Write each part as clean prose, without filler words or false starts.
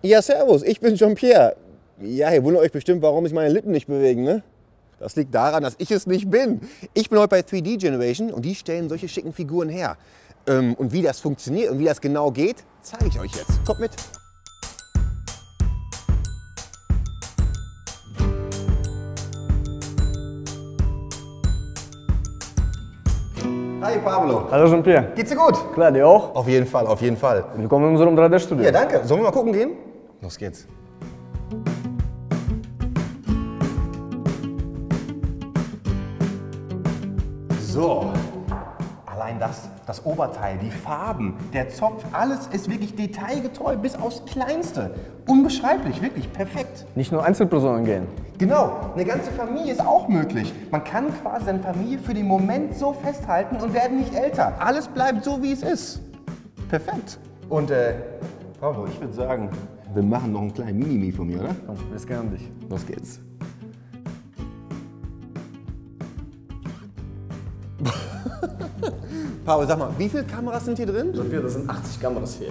Ja, servus, ich bin Jean-Pierre. Ja, ihr wundert euch bestimmt, warum sich meine Lippen nicht bewegen, ne? Das liegt daran, dass ich es nicht bin. Ich bin heute bei 3D Generation und die stellen solche schicken Figuren her. Und wie das funktioniert und wie das genau geht, zeige ich euch jetzt. Kommt mit! Hi Pablo. Hallo Jean-Pierre. Geht's dir gut? Klar, dir auch? Auf jeden Fall, auf jeden Fall. Willkommen in unserem 3D-Studio. Ja, danke. Sollen wir mal gucken gehen? Los geht's. So, allein das Oberteil, die Farben, der Zopf, alles ist wirklich detailgetreu bis aufs Kleinste. Unbeschreiblich, wirklich perfekt. Nicht nur Einzelpersonen gehen. Genau, eine ganze Familie ist auch möglich. Man kann quasi seine Familie für den Moment so festhalten und werden nicht älter. Alles bleibt so, wie es ist. Perfekt. Und Pablo, ich würde sagen, wir machen noch einen kleinen Mimimi von mir, oder? Komm, wir scannen dich. Los geht's. Pavel, sag mal, wie viele Kameras sind hier drin? Das sind 80 Kameras hier.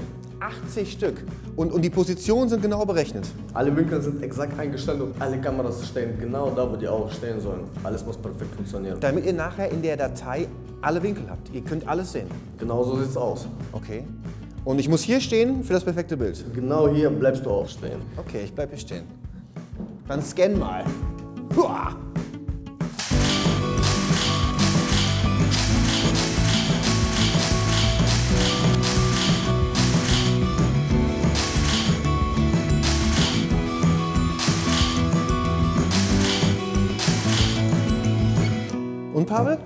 80 Stück. Und die Positionen sind genau berechnet? Alle Winkel sind exakt eingestellt und alle Kameras stehen genau da, wo die auch stehen sollen. Alles muss perfekt funktionieren. Damit ihr nachher in der Datei alle Winkel habt. Ihr könnt alles sehen. Genau so sieht's aus. Okay. Und ich muss hier stehen für das perfekte Bild? Genau hier bleibst du auch stehen. Okay, ich bleib hier stehen. Dann scan mal. Huah! Und Pavel,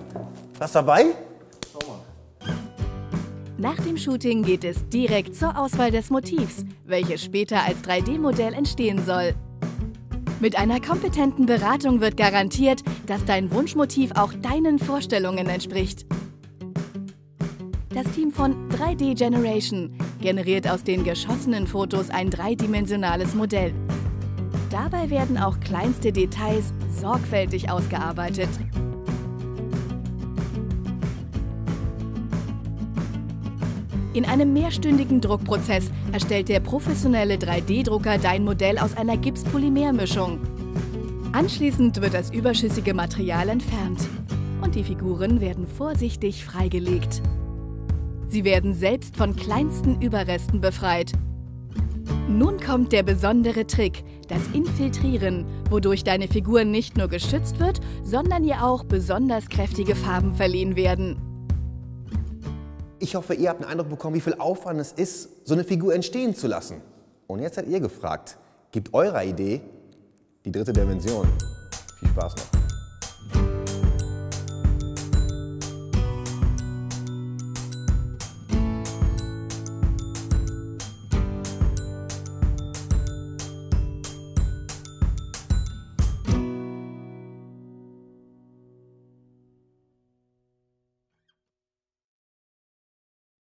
was dabei? Nach dem Shooting geht es direkt zur Auswahl des Motivs, welches später als 3D-Modell entstehen soll. Mit einer kompetenten Beratung wird garantiert, dass dein Wunschmotiv auch deinen Vorstellungen entspricht. Das Team von 3D Generation generiert aus den geschossenen Fotos ein dreidimensionales Modell. Dabei werden auch kleinste Details sorgfältig ausgearbeitet. In einem mehrstündigen Druckprozess erstellt der professionelle 3D-Drucker dein Modell aus einer Gips-Polymer-Mischung. Anschließend wird das überschüssige Material entfernt und die Figuren werden vorsichtig freigelegt. Sie werden selbst von kleinsten Überresten befreit. Nun kommt der besondere Trick, das Infiltrieren, wodurch deine Figur nicht nur geschützt wird, sondern ihr auch besonders kräftige Farben verliehen werden. Ich hoffe, ihr habt einen Eindruck bekommen, wie viel Aufwand es ist, so eine Figur entstehen zu lassen. Und jetzt seid ihr gefragt, gebt eurer Idee die dritte Dimension. Viel Spaß noch.